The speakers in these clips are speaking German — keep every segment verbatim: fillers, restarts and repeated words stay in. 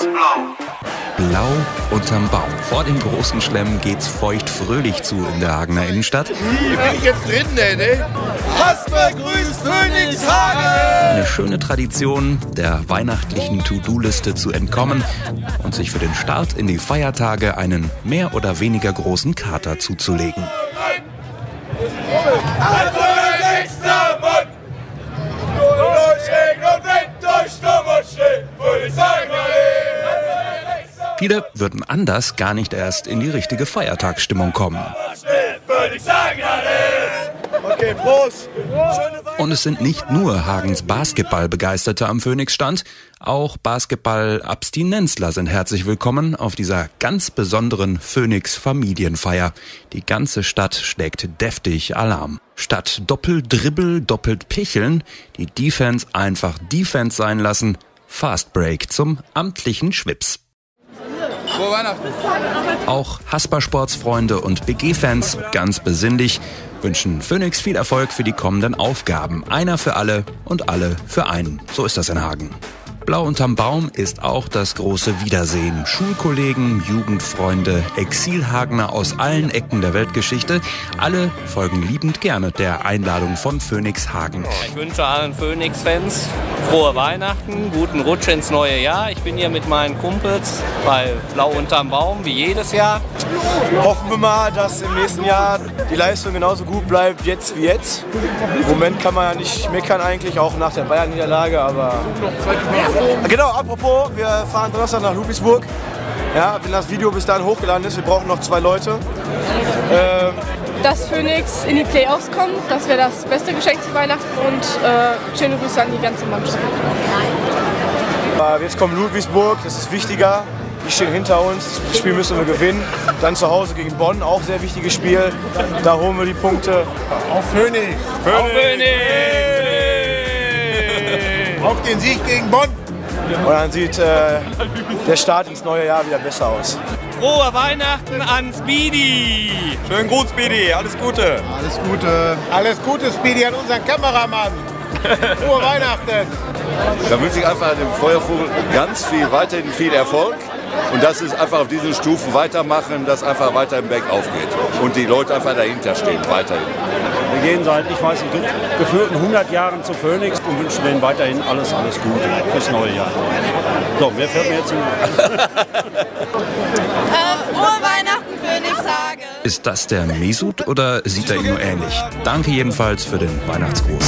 ist blau. Blau unterm Baum. Vor dem großen Schlemm geht's feuchtfröhlich zu in der Hagener Innenstadt. Wie bin ich jetzt drin denn, ey? Hasper grüßt Phoenix Hagen! Eine schöne Tradition, der weihnachtlichen To-Do-Liste zu entkommen und sich für den Start in die Feiertage einen mehr oder weniger großen Kater zuzulegen. Also viele würden anders gar nicht erst in die richtige Feiertagsstimmung kommen. Und es sind nicht nur Hagens Basketballbegeisterte am Phoenixstand, auch Basketball-Abstinenzler sind herzlich willkommen auf dieser ganz besonderen Phoenix-Familienfeier. Die ganze Stadt schlägt deftig Alarm. Statt Doppel-Dribbel, doppelt Picheln, die Defense einfach Defense sein lassen, Fast Break zum amtlichen Schwips. Frohe Weihnachten. Auch Haspersportsfreunde und B G-Fans, ganz besinnlich, wünschen Phoenix viel Erfolg für die kommenden Aufgaben. Einer für alle und alle für einen. So ist das in Hagen. Blau unterm Baum ist auch das große Wiedersehen. Schulkollegen, Jugendfreunde, Exilhagener aus allen Ecken der Weltgeschichte. Alle folgen liebend gerne der Einladung von Phoenix Hagen. Ich wünsche allen Phoenix-Fans frohe Weihnachten, guten Rutsch ins neue Jahr. Ich bin hier mit meinen Kumpels bei Blau unterm Baum, wie jedes Jahr. Hoffen wir mal, dass im nächsten Jahr die Leistung genauso gut bleibt jetzt wie jetzt. Im Moment kann man ja nicht meckern eigentlich, auch nach der Bayern-Niederlage, aber... Genau, apropos, wir fahren Donnerstag nach Ludwigsburg. Ja, wenn das Video bis dahin hochgeladen ist, wir brauchen noch zwei Leute. Ähm dass Phoenix in die Playoffs kommt, das wäre das beste Geschenk zu Weihnachten, und äh, schöne Grüße an die ganze Mannschaft. Jetzt kommt Ludwigsburg, das ist wichtiger. Die stehen hinter uns, das Spiel müssen wir gewinnen. Dann zu Hause gegen Bonn, auch sehr wichtiges Spiel. Da holen wir die Punkte. Auf Phoenix! Phoenix. Auf Phoenix. Auf den Sieg gegen Bonn! Und dann sieht äh, der Start ins neue Jahr wieder besser aus. Frohe Weihnachten an Speedy! Schönen Gruß, Speedy! Alles Gute! Alles Gute! Alles Gute, Speedy, an unseren Kameramann! Frohe Weihnachten! Da wünsche ich einfach dem Feuervogel ganz viel, weiterhin viel Erfolg. Und das ist einfach auf diesen Stufen weitermachen, dass einfach weiter im Back aufgeht. Und die Leute einfach dahinter stehen, weiterhin. Wir gehen seit, ich weiß nicht, gefühlten hundert Jahren zu Phoenix und wünschen denen weiterhin alles, alles Gute fürs neue Jahr. So, wer fährt mir jetzt zu? Frohe Weihnachten, Phoenix Hagen! Ist das der Mesut oder sieht er ihn nur ähnlich? Danke jedenfalls für den Weihnachtsgruß.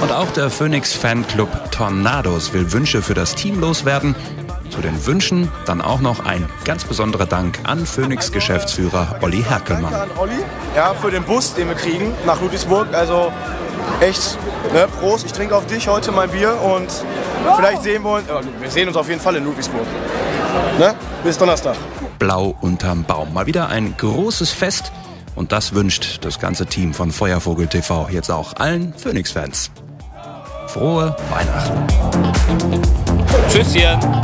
Und auch der Phoenix-Fanclub Tornados will Wünsche für das Team loswerden. Zu den Wünschen dann auch noch ein ganz besonderer Dank an Phoenix-Geschäftsführer Olli Herkelmann. Danke an Olli, ja, für den Bus, den wir kriegen nach Ludwigsburg. Also echt, ne, Prost, ich trinke auf dich heute mein Bier und vielleicht sehen wir uns, wir sehen uns auf jeden Fall in Ludwigsburg. Ne? Bis Donnerstag. Blau unterm Baum, mal wieder ein großes Fest, und das wünscht das ganze Team von Feuervogel T V jetzt auch allen Phoenix-Fans. Frohe Weihnachten. Tschüsschen.